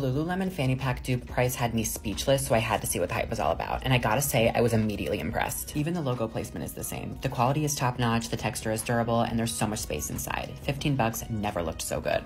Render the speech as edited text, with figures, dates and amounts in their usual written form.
The Lululemon Fanny Pack dupe price had me speechless, so I had to see what the hype was all about. And I gotta say, I was immediately impressed. Even the logo placement is the same. The quality is top-notch, the texture is durable, and there's so much space inside. $15 never looked so good.